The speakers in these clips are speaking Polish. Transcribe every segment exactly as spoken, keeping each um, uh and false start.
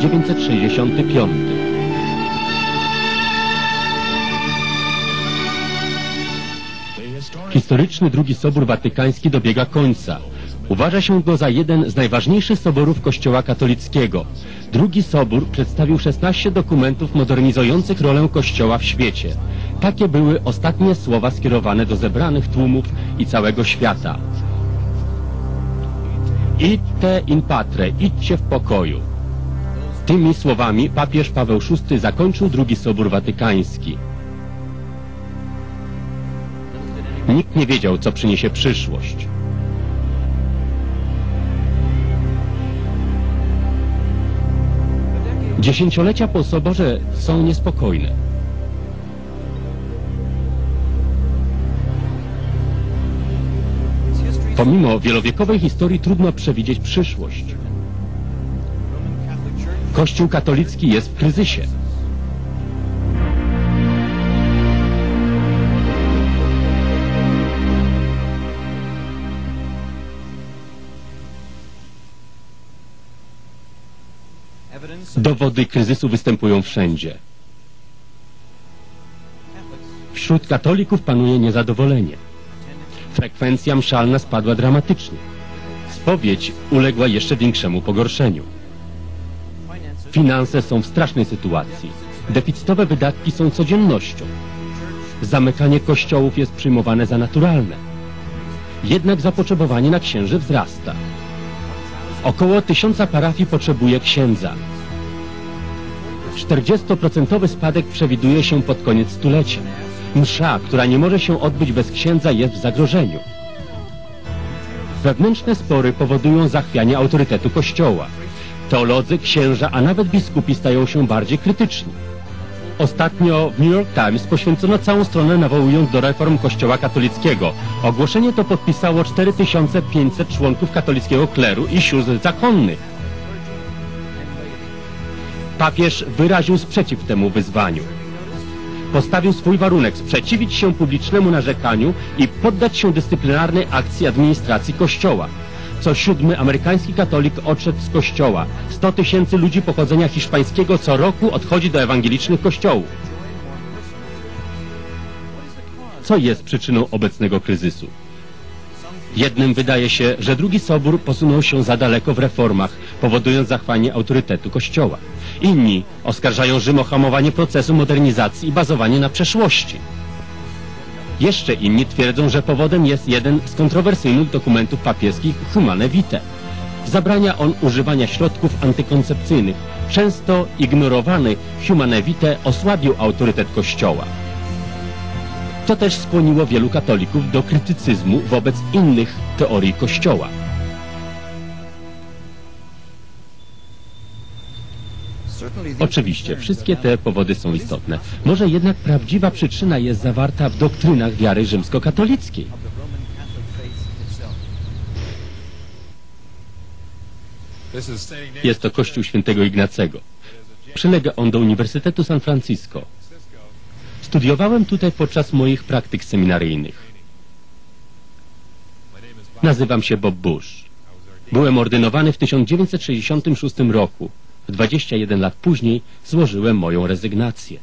tysiąc dziewięćset sześćdziesiąty piąty. Historyczny drugi Sobór Watykański dobiega końca. Uważa się go za jeden z najważniejszych soborów Kościoła katolickiego. Drugi Sobór przedstawił szesnaście dokumentów modernizujących rolę Kościoła w świecie. Takie były ostatnie słowa skierowane do zebranych tłumów i całego świata. Idte in patre, idźcie w pokoju. Tymi słowami papież Paweł szósty zakończył drugi Sobór Watykański. Nikt nie wiedział, co przyniesie przyszłość. Dziesięciolecia po soborze są niespokojne. Pomimo wielowiekowej historii trudno przewidzieć przyszłość. Kościół katolicki jest w kryzysie. Dowody kryzysu występują wszędzie. Wśród katolików panuje niezadowolenie. Frekwencja mszalna spadła dramatycznie. Spowiedź uległa jeszcze większemu pogorszeniu. Finanse są w strasznej sytuacji. Deficytowe wydatki są codziennością. Zamykanie kościołów jest przyjmowane za naturalne. Jednak zapotrzebowanie na księży wzrasta. Około tysiąca parafii potrzebuje księdza. czterdziestoprocentowy spadek przewiduje się pod koniec stulecia. Msza, która nie może się odbyć bez księdza, jest w zagrożeniu. Wewnętrzne spory powodują zachwianie autorytetu Kościoła. Teolodzy, księża, a nawet biskupi stają się bardziej krytyczni. Ostatnio w New York Times poświęcono całą stronę, nawołując do reform Kościoła katolickiego. Ogłoszenie to podpisało cztery tysiące pięćset członków katolickiego kleru i sióstr zakonnych. Papież wyraził sprzeciw temu wyzwaniu. Postawił swój warunek: sprzeciwić się publicznemu narzekaniu i poddać się dyscyplinarnej akcji administracji Kościoła. Co siódmy amerykański katolik odszedł z Kościoła. sto tysięcy ludzi pochodzenia hiszpańskiego co roku odchodzi do ewangelicznych kościołów. Co jest przyczyną obecnego kryzysu? Jednym wydaje się, że drugi Sobór posunął się za daleko w reformach, powodując zachwianie autorytetu Kościoła. Inni oskarżają Rzym o hamowanie procesu modernizacji i bazowanie na przeszłości. Jeszcze inni twierdzą, że powodem jest jeden z kontrowersyjnych dokumentów papieskich, Humanae Vitae. Zabrania on używania środków antykoncepcyjnych. Często ignorowany Humanae Vitae osłabił autorytet Kościoła. To też skłoniło wielu katolików do krytycyzmu wobec innych teorii Kościoła. Oczywiście, wszystkie te powody są istotne. Może jednak prawdziwa przyczyna jest zawarta w doktrynach wiary rzymskokatolickiej. Jest to kościół świętego Ignacego. Przylega on do Uniwersytetu San Francisco. Studiowałem tutaj podczas moich praktyk seminaryjnych. Nazywam się Bob Bush. Byłem ordynowany w tysiąc dziewięćset sześćdziesiątym szóstym roku. dwadzieścia jeden lat później złożyłem moją rezygnację.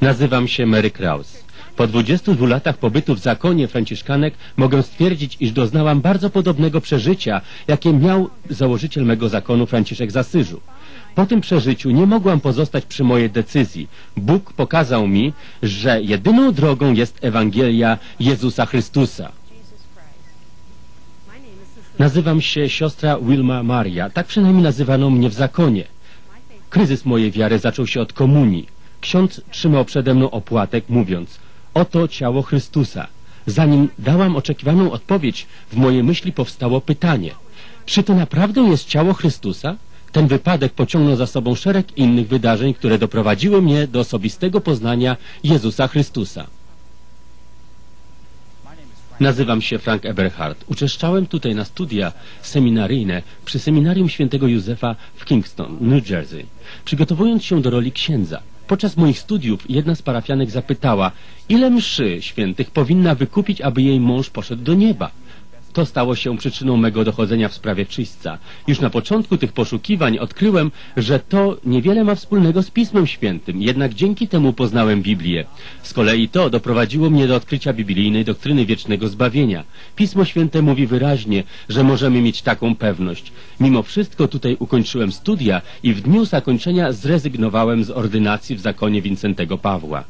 Nazywam się Mary Kraus. Po dwudziestu dwóch latach pobytu w zakonie Franciszkanek mogę stwierdzić, iż doznałam bardzo podobnego przeżycia, jakie miał założyciel mego zakonu Franciszek z Asyżu. Po tym przeżyciu nie mogłam pozostać przy mojej decyzji. Bóg pokazał mi, że jedyną drogą jest Ewangelia Jezusa Chrystusa. Nazywam się siostra Wilma Maria. Tak przynajmniej nazywano mnie w zakonie. Kryzys mojej wiary zaczął się od komunii. Ksiądz trzymał przede mną opłatek, mówiąc: oto ciało Chrystusa. Zanim dałam oczekiwaną odpowiedź, w mojej myśli powstało pytanie: czy to naprawdę jest ciało Chrystusa? Ten wypadek pociągnął za sobą szereg innych wydarzeń, które doprowadziły mnie do osobistego poznania Jezusa Chrystusa. Nazywam się Frank Eberhardt. Uczęszczałem tutaj na studia seminaryjne przy Seminarium świętego Józefa w Kingston, New Jersey, przygotowując się do roli księdza. Podczas moich studiów jedna z parafianek zapytała, ile mszy świętych powinna wykupić, aby jej mąż poszedł do nieba. To stało się przyczyną mego dochodzenia w sprawie Czyśca. Już na początku tych poszukiwań odkryłem, że to niewiele ma wspólnego z Pismem Świętym, jednak dzięki temu poznałem Biblię. Z kolei to doprowadziło mnie do odkrycia biblijnej doktryny wiecznego zbawienia. Pismo Święte mówi wyraźnie, że możemy mieć taką pewność. Mimo wszystko tutaj ukończyłem studia i w dniu zakończenia zrezygnowałem z ordynacji w zakonie Wincentego Pawła.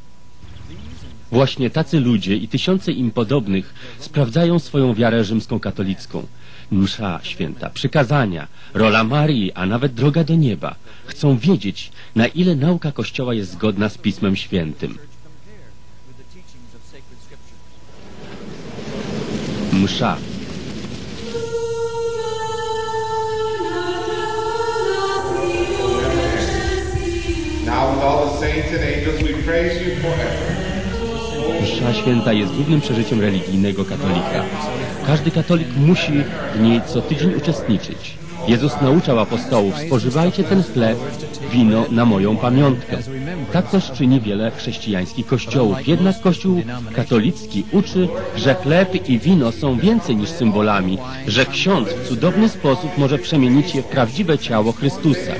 Właśnie tacy ludzie i tysiące im podobnych sprawdzają swoją wiarę rzymskokatolicką. Msza święta, przykazania, rola Marii, a nawet droga do nieba. Chcą wiedzieć, na ile nauka Kościoła jest zgodna z Pismem Świętym. Msza. Now with all the saints and angels we praise you forever. Msza święta jest głównym przeżyciem religijnego katolika. Każdy katolik musi w niej co tydzień uczestniczyć. Jezus nauczał apostołów, spożywajcie ten chleb, wino na moją pamiątkę. Tak też czyni wiele chrześcijańskich kościołów. Jednak kościół katolicki uczy, że chleb i wino są więcej niż symbolami, że ksiądz w cudowny sposób może przemienić je w prawdziwe ciało Chrystusa.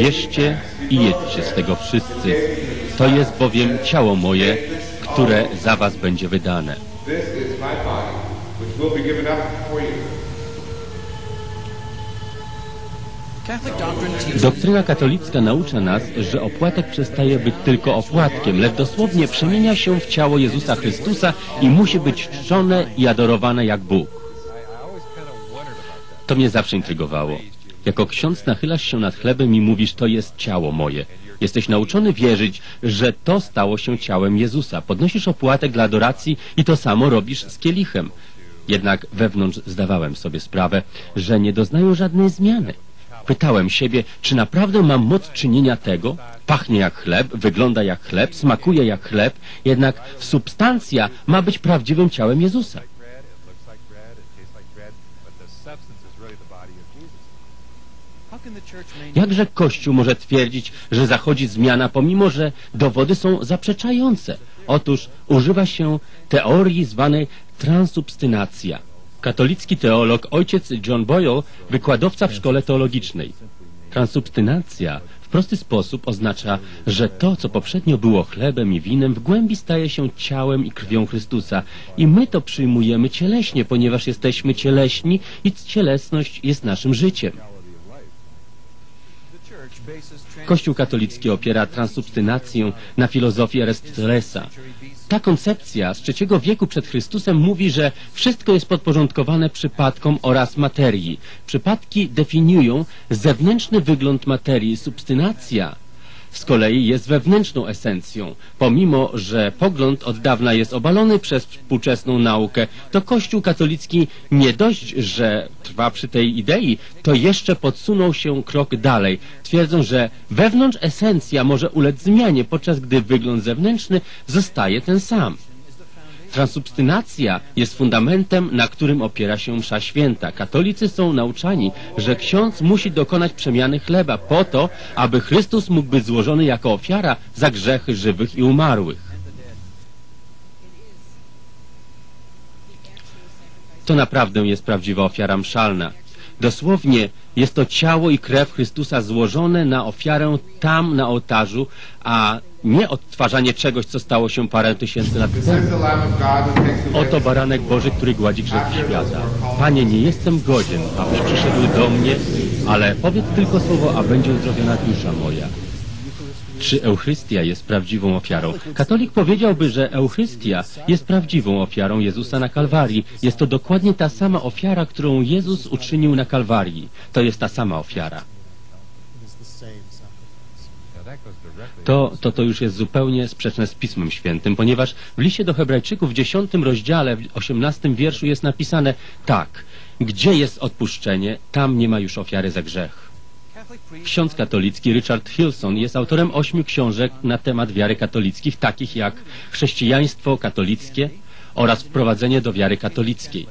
Bierzcie i jedźcie z tego wszyscy. To jest bowiem ciało moje, które za was będzie wydane. Doktryna katolicka naucza nas, że opłatek przestaje być tylko opłatkiem, lecz dosłownie przemienia się w ciało Jezusa Chrystusa i musi być czczone i adorowane jak Bóg. To mnie zawsze intrygowało. Jako ksiądz nachylasz się nad chlebem i mówisz, to jest ciało moje. Jesteś nauczony wierzyć, że to stało się ciałem Jezusa. Podnosisz opłatek dla adoracji i to samo robisz z kielichem. Jednak wewnątrz zdawałem sobie sprawę, że nie doznają żadnej zmiany. Pytałem siebie, czy naprawdę mam moc czynienia tego? Pachnie jak chleb, wygląda jak chleb, smakuje jak chleb, jednak substancja ma być prawdziwym ciałem Jezusa. Jakże Kościół może twierdzić, że zachodzi zmiana, pomimo że dowody są zaprzeczające? Otóż używa się teorii zwanej transubstynacja. Katolicki teolog, ojciec John Boyle, wykładowca w szkole teologicznej. Transubstynacja w prosty sposób oznacza, że to, co poprzednio było chlebem i winem, w głębi staje się ciałem i krwią Chrystusa. I my to przyjmujemy cieleśnie, ponieważ jesteśmy cieleśni i cielesność jest naszym życiem. Kościół katolicki opiera transubstynację na filozofii Arystotelesa. Ta koncepcja z trzeciego wieku przed Chrystusem mówi, że wszystko jest podporządkowane przypadkom oraz materii. Przypadki definiują zewnętrzny wygląd materii. Substynacja z kolei jest wewnętrzną esencją. Pomimo że pogląd od dawna jest obalony przez współczesną naukę, to Kościół katolicki nie dość, że trwa przy tej idei, to jeszcze podsunął się krok dalej. Twierdzą, że wewnątrz esencja może ulec zmianie, podczas gdy wygląd zewnętrzny zostaje ten sam. Transubstynacja jest fundamentem, na którym opiera się msza święta. Katolicy są nauczani, że ksiądz musi dokonać przemiany chleba po to, aby Chrystus mógł być złożony jako ofiara za grzechy żywych i umarłych. To naprawdę jest prawdziwa ofiara mszalna. Dosłownie jest to ciało i krew Chrystusa złożone na ofiarę tam na ołtarzu, a nie odtwarzanie czegoś, co stało się parę tysięcy lat temu. Oto baranek Boży, który gładzi grzech świata. Panie, nie jestem godzien, abyś przyszedł do mnie, ale powiedz tylko słowo, a będzie zrobiona dusza moja. Czy Eucharystia jest prawdziwą ofiarą? Katolik powiedziałby, że Eucharystia jest prawdziwą ofiarą Jezusa na Kalwarii. Jest to dokładnie ta sama ofiara, którą Jezus uczynił na Kalwarii. To jest ta sama ofiara. To, to, to już jest zupełnie sprzeczne z Pismem Świętym, ponieważ w liście do Hebrajczyków w dziesiątym rozdziale, w osiemnastym wierszu jest napisane tak, gdzie jest odpuszczenie, tam nie ma już ofiary za grzech. Ksiądz katolicki Richard Hilson jest autorem ośmiu książek na temat wiary katolickich, takich jak Chrześcijaństwo katolickie oraz Wprowadzenie do wiary katolickiej.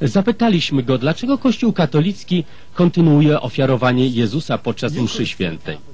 Zapytaliśmy go, dlaczego Kościół katolicki kontynuuje ofiarowanie Jezusa podczas mszy świętej.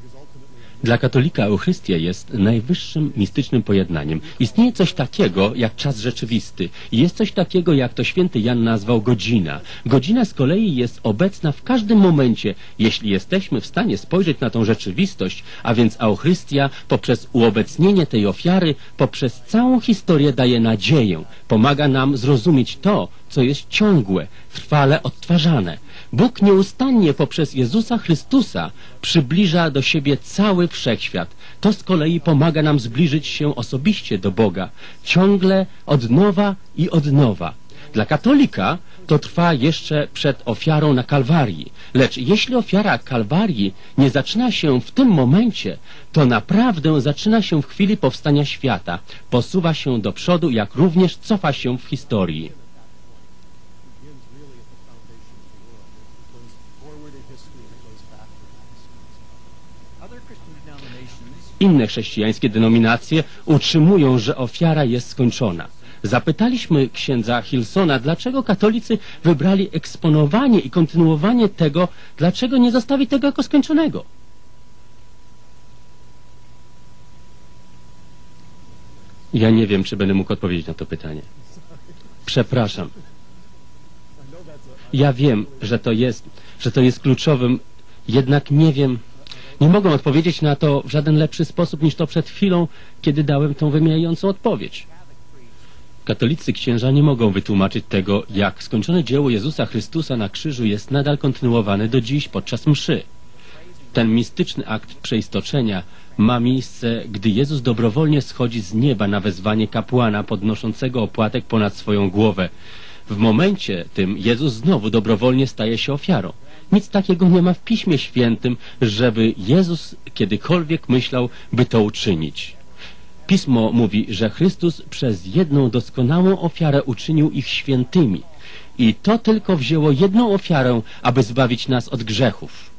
Dla katolika Eucharystia jest najwyższym mistycznym pojednaniem. Istnieje coś takiego jak czas rzeczywisty. Jest coś takiego, jak to święty Jan nazwał, godzina. Godzina z kolei jest obecna w każdym momencie, jeśli jesteśmy w stanie spojrzeć na tą rzeczywistość, a więc Eucharystia poprzez uobecnienie tej ofiary, poprzez całą historię daje nadzieję. Pomaga nam zrozumieć to, co jest ciągłe, trwale odtwarzane. Bóg nieustannie poprzez Jezusa Chrystusa przybliża do siebie cały wszechświat. To z kolei pomaga nam zbliżyć się osobiście do Boga. Ciągle od nowa i od nowa. Dla katolika to trwa jeszcze przed ofiarą na Kalwarii. Lecz jeśli ofiara Kalwarii nie zaczyna się w tym momencie, to naprawdę zaczyna się w chwili powstania świata. Posuwa się do przodu, jak również cofa się w historii. Inne chrześcijańskie denominacje utrzymują, że ofiara jest skończona. Zapytaliśmy księdza Hilsona, dlaczego katolicy wybrali eksponowanie i kontynuowanie tego, dlaczego nie zostawić tego jako skończonego. Ja nie wiem, czy będę mógł odpowiedzieć na to pytanie. Przepraszam. Ja wiem, że to jest, że to jest kluczowym, jednak nie wiem... Nie mogę odpowiedzieć na to w żaden lepszy sposób niż to przed chwilą, kiedy dałem tą wymijającą odpowiedź. Katolicy księża nie mogą wytłumaczyć tego, jak skończone dzieło Jezusa Chrystusa na krzyżu jest nadal kontynuowane do dziś podczas mszy. Ten mistyczny akt przeistoczenia ma miejsce, gdy Jezus dobrowolnie schodzi z nieba na wezwanie kapłana podnoszącego opłatek ponad swoją głowę. W momencie tym Jezus znowu dobrowolnie staje się ofiarą. Nic takiego nie ma w Piśmie Świętym, żeby Jezus kiedykolwiek myślał, by to uczynić. Pismo mówi, że Chrystus przez jedną doskonałą ofiarę uczynił ich świętymi. I to tylko wzięło jedną ofiarę, aby zbawić nas od grzechów.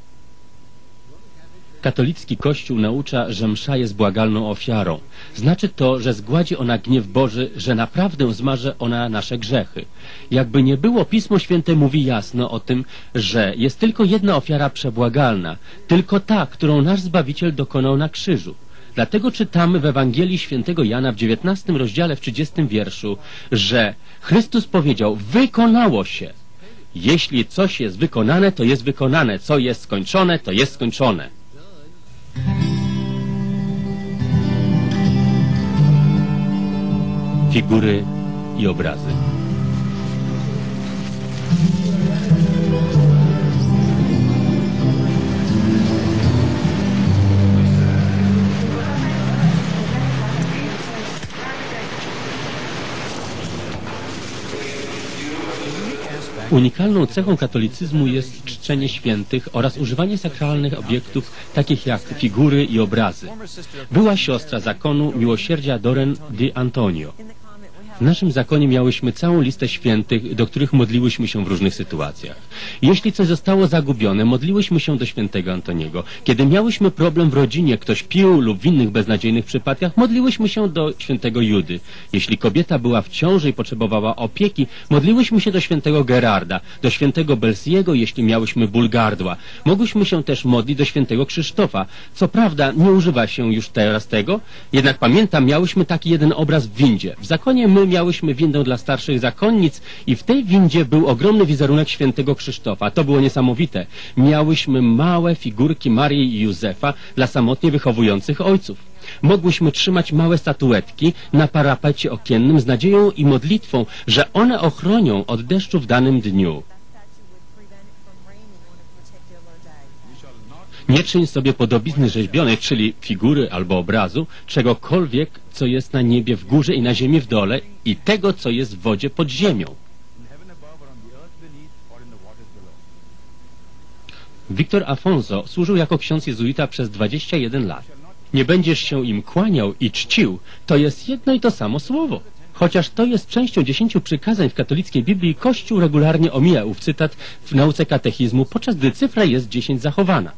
Katolicki Kościół naucza, że msza jest błagalną ofiarą. Znaczy to, że zgładzi ona gniew Boży, że naprawdę zmaże ona nasze grzechy. Jakby nie było, Pismo Święte mówi jasno o tym, że jest tylko jedna ofiara przebłagalna, tylko ta, którą nasz Zbawiciel dokonał na krzyżu. Dlatego czytamy w Ewangelii Świętego Jana w dziewiętnastym rozdziale w trzydziestym wierszu, że Chrystus powiedział: wykonało się. Jeśli coś jest wykonane, to jest wykonane. Co jest skończone, to jest skończone. Figury i obrazy. Unikalną cechą katolicyzmu jest czczenie świętych oraz używanie sakralnych obiektów, takich jak figury i obrazy. Była siostra zakonu miłosierdzia Doreen Di Antonio. W naszym zakonie miałyśmy całą listę świętych, do których modliłyśmy się w różnych sytuacjach. Jeśli coś zostało zagubione, modliłyśmy się do świętego Antoniego. Kiedy miałyśmy problem w rodzinie, ktoś pił lub w innych beznadziejnych przypadkach, modliłyśmy się do świętego Judy. Jeśli kobieta była w ciąży i potrzebowała opieki, modliłyśmy się do świętego Gerarda, do świętego Belsiego, jeśli miałyśmy ból gardła. Mogłyśmy się też modlić do świętego Krzysztofa. Co prawda nie używa się już teraz tego, jednak pamiętam, miałyśmy taki jeden obraz w windzie. W zakonie my miałyśmy windę dla starszych zakonnic i w tej windzie był ogromny wizerunek świętego Krzysztofa. To było niesamowite. Miałyśmy małe figurki Marii i Józefa dla samotnie wychowujących ojców. Mogłyśmy trzymać małe statuetki na parapecie okiennym z nadzieją i modlitwą, że one ochronią od deszczu w danym dniu. Nie czyń sobie podobizny rzeźbionej, czyli figury albo obrazu, czegokolwiek, co jest na niebie w górze i na ziemi w dole i tego, co jest w wodzie pod ziemią. Wiktor Afonso służył jako ksiądz jezuita przez dwadzieścia jeden lat. Nie będziesz się im kłaniał i czcił, to jest jedno i to samo słowo. Chociaż to jest częścią dziesięciu przykazań w katolickiej Biblii, Kościół regularnie omija ów cytat w nauce katechizmu, podczas gdy cyfra jest dziesięć zachowana.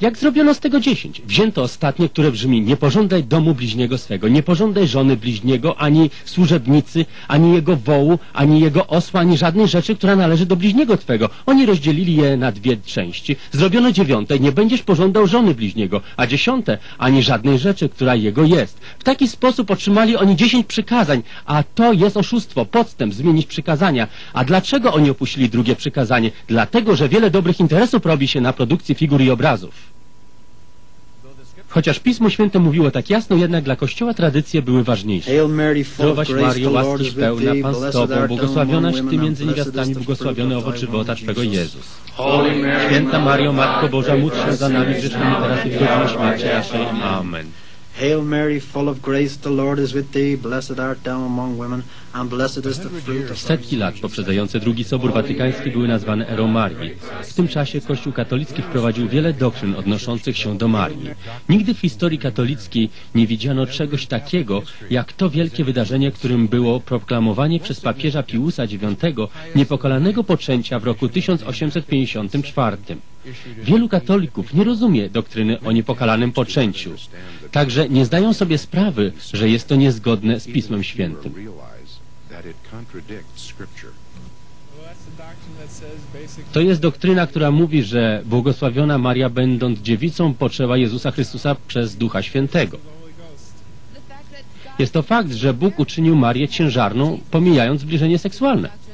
Jak zrobiono z tego dziesięć? Wzięto ostatnie, które brzmi: nie pożądaj domu bliźniego swego, nie pożądaj żony bliźniego, ani służebnicy, ani jego wołu, ani jego osła, ani żadnej rzeczy, która należy do bliźniego twego. Oni rozdzielili je na dwie części. Zrobiono dziewiąte: nie będziesz pożądał żony bliźniego, a dziesiąte: ani żadnej rzeczy, która jego jest. W taki sposób otrzymali oni dziesięć przykazań, a to jest oszustwo, podstęp, zmienić przykazania. A dlaczego oni opuścili drugie przykazanie? Dlatego, że wiele dobrych interesów robi się na produkcji figur i obrazów. Chociaż Pismo Święte mówiło tak jasno, jednak dla Kościoła tradycje były ważniejsze. Zdrowaś Mario, łaski pełna, Pan z Tobą, błogosławionaś Ty między niewiastami, błogosławiony owoc żywota Twego, Jezus. Święta Mario, Matko Boża, módl się za nami grzesznymi teraz i w godzinę śmierci naszej. Amen. Hail Mary, full of grace, the Lord is with thee, blessed art thou among women, and blessed is the fruit of... Setki lat poprzedzające drugi Sobór Watykański były nazwane erą Marii. W tym czasie Kościół katolicki wprowadził wiele doktryn odnoszących się do Marii. Nigdy w historii katolickiej nie widziano czegoś takiego, jak to wielkie wydarzenie, którym było proklamowanie przez papieża Piusa dziewiątego niepokalanego poczęcia w roku tysiąc osiemset pięćdziesiątym czwartym. Wielu katolików nie rozumie doktryny o niepokalanym poczęciu. Także nie zdają sobie sprawy, że jest to niezgodne z Pismem Świętym. To jest doktryna, która mówi, że błogosławiona Maria, będąc dziewicą, poczęła Jezusa Chrystusa przez Ducha Świętego. Jest to fakt, że Bóg uczynił Marię ciężarną, pomijając zbliżenie seksualne.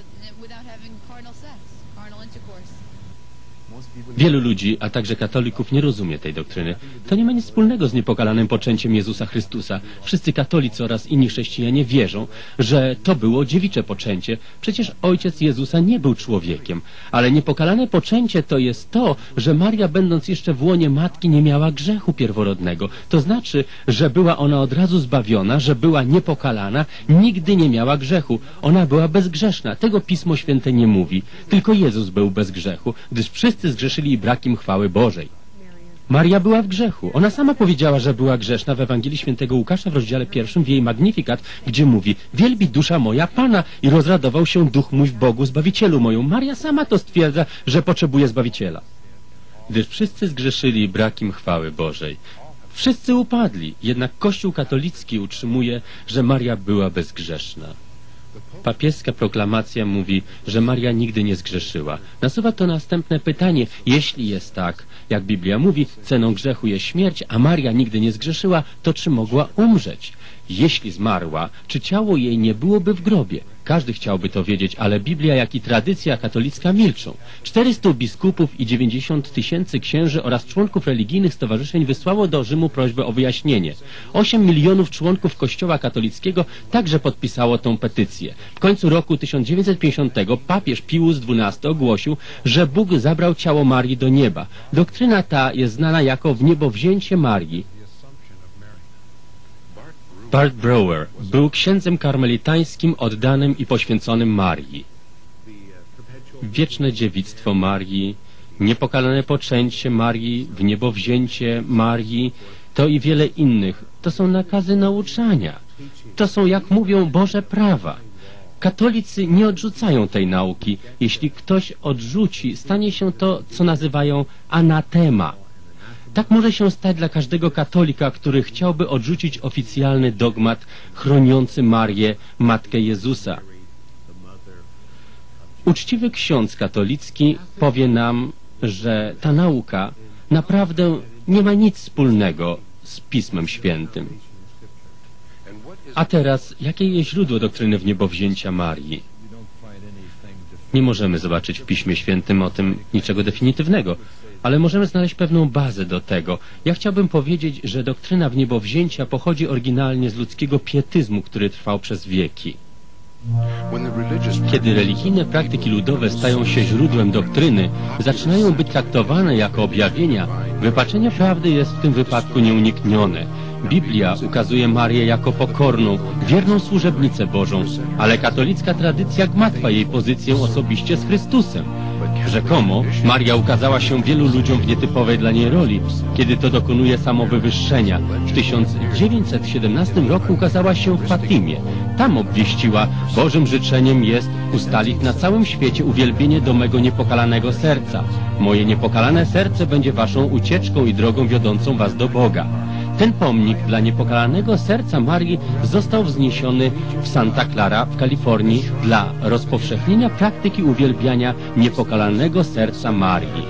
Wielu ludzi, a także katolików, nie rozumie tej doktryny. To nie ma nic wspólnego z niepokalanym poczęciem Jezusa Chrystusa. Wszyscy katolicy oraz inni chrześcijanie wierzą, że to było dziewicze poczęcie. Przecież ojciec Jezusa nie był człowiekiem. Ale niepokalane poczęcie to jest to, że Maria, będąc jeszcze w łonie matki, nie miała grzechu pierworodnego. To znaczy, że była ona od razu zbawiona, że była niepokalana, nigdy nie miała grzechu. Ona była bezgrzeszna. Tego Pismo Święte nie mówi. Tylko Jezus był bez grzechu, gdyż wszyscy zgrzeszyli i brakiem chwały Bożej. Maria była w grzechu. Ona sama powiedziała, że była grzeszna w Ewangelii Świętego Łukasza w rozdziale pierwszym w jej Magnifikat, gdzie mówi: wielbi dusza moja Pana i rozradował się duch mój w Bogu, Zbawicielu moją. Maria sama to stwierdza, że potrzebuje Zbawiciela. Gdyż wszyscy zgrzeszyli brakiem chwały Bożej. Wszyscy upadli, jednak Kościół katolicki utrzymuje, że Maria była bezgrzeszna. Papieska proklamacja mówi, że Maria nigdy nie zgrzeszyła. Nasuwa to następne pytanie: jeśli jest tak, jak Biblia mówi, ceną grzechu jest śmierć, a Maria nigdy nie zgrzeszyła, to czy mogła umrzeć? Jeśli zmarła, czy ciało jej nie byłoby w grobie? Każdy chciałby to wiedzieć, ale Biblia, jak i tradycja katolicka milczą. czterystu biskupów i dziewięćdziesiąt tysięcy księży oraz członków religijnych stowarzyszeń wysłało do Rzymu prośbę o wyjaśnienie. osiem milionów członków Kościoła katolickiego także podpisało tę petycję. W końcu roku tysiąc dziewięćset pięćdziesiątego papież Pius dwunasty ogłosił, że Bóg zabrał ciało Marii do nieba. Doktryna ta jest znana jako wniebowzięcie Marii. Bart Brewer był księdzem karmelitańskim oddanym i poświęconym Marii. Wieczne dziewictwo Marii, niepokalane poczęcie Marii, wniebowzięcie Marii, to i wiele innych. To są nakazy nauczania. To są, jak mówią, Boże prawa. Katolicy nie odrzucają tej nauki. Jeśli ktoś odrzuci, stanie się to, co nazywają anatema. Tak może się stać dla każdego katolika, który chciałby odrzucić oficjalny dogmat chroniący Marię, Matkę Jezusa. Uczciwy ksiądz katolicki powie nam, że ta nauka naprawdę nie ma nic wspólnego z Pismem Świętym. A teraz, jakie jest źródło doktryny wniebowzięcia Marii? Nie możemy zobaczyć w Piśmie Świętym o tym niczego definitywnego, ale możemy znaleźć pewną bazę do tego. Ja chciałbym powiedzieć, że doktryna wniebowzięcia pochodzi oryginalnie z ludzkiego pietyzmu, który trwał przez wieki. Kiedy religijne praktyki ludowe stają się źródłem doktryny, zaczynają być traktowane jako objawienia, wypaczenie prawdy jest w tym wypadku nieuniknione. Biblia ukazuje Marię jako pokorną, wierną służebnicę Bożą, ale katolicka tradycja gmatwa jej pozycję osobiście z Chrystusem. Rzekomo Maria ukazała się wielu ludziom w nietypowej dla niej roli, kiedy to dokonuje samowywyższenia. W tysiąc dziewięćset siedemnastym roku ukazała się w Fatimie. Tam obwieściła, Bożym życzeniem jest ustalić na całym świecie uwielbienie do mego niepokalanego serca. Moje niepokalane serce będzie waszą ucieczką i drogą wiodącą was do Boga. Ten pomnik dla niepokalanego serca Marii został wzniesiony w Santa Clara w Kalifornii dla rozpowszechnienia praktyki uwielbiania niepokalanego serca Marii.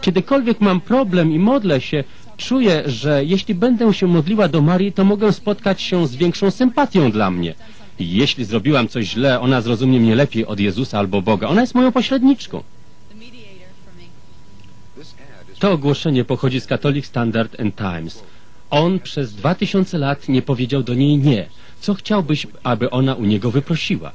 Kiedykolwiek mam problem i modlę się, czuję, że jeśli będę się modliła do Marii, to mogę spotkać się z większą sympatią dla mnie. Jeśli zrobiłam coś źle, ona zrozumie mnie lepiej od Jezusa albo Boga. Ona jest moją pośredniczką. To ogłoszenie pochodzi z Catholic Standard and Times. On przez dwa tysiące lat nie powiedział do niej nie. Co chciałbyś, aby ona u niego wyprosiła?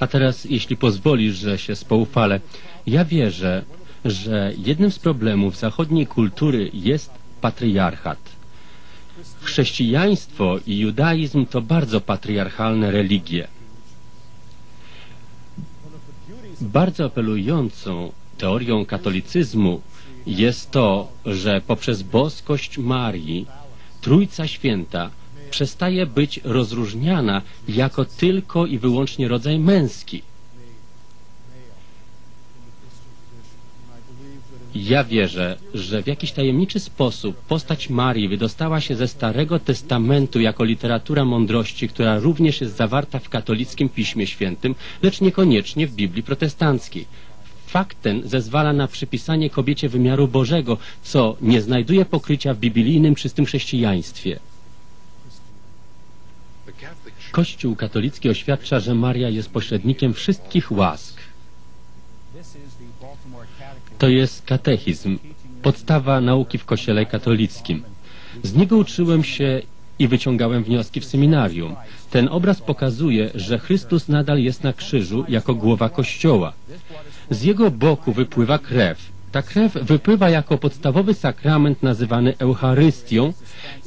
A teraz, jeśli pozwolisz, że się spoufalę, ja wierzę, że jednym z problemów zachodniej kultury jest patriarchat. Chrześcijaństwo i judaizm to bardzo patriarchalne religie. Bardzo apelującą teorią katolicyzmu jest to, że poprzez boskość Marii Trójca Święta przestaje być rozróżniana jako tylko i wyłącznie rodzaj męski. Ja wierzę, że w jakiś tajemniczy sposób postać Marii wydostała się ze Starego Testamentu jako literatura mądrości, która również jest zawarta w katolickim Piśmie Świętym, lecz niekoniecznie w Biblii protestanckiej. Fakt ten zezwala na przypisanie kobiecie wymiaru Bożego, co nie znajduje pokrycia w biblijnym czystym chrześcijaństwie. Kościół katolicki oświadcza, że Maria jest pośrednikiem wszystkich łask. To jest katechizm, podstawa nauki w Kościele katolickim. Z niego uczyłem się i wyciągałem wnioski w seminarium. Ten obraz pokazuje, że Chrystus nadal jest na krzyżu jako głowa Kościoła. Z jego boku wypływa krew. Ta krew wypływa jako podstawowy sakrament nazywany Eucharystią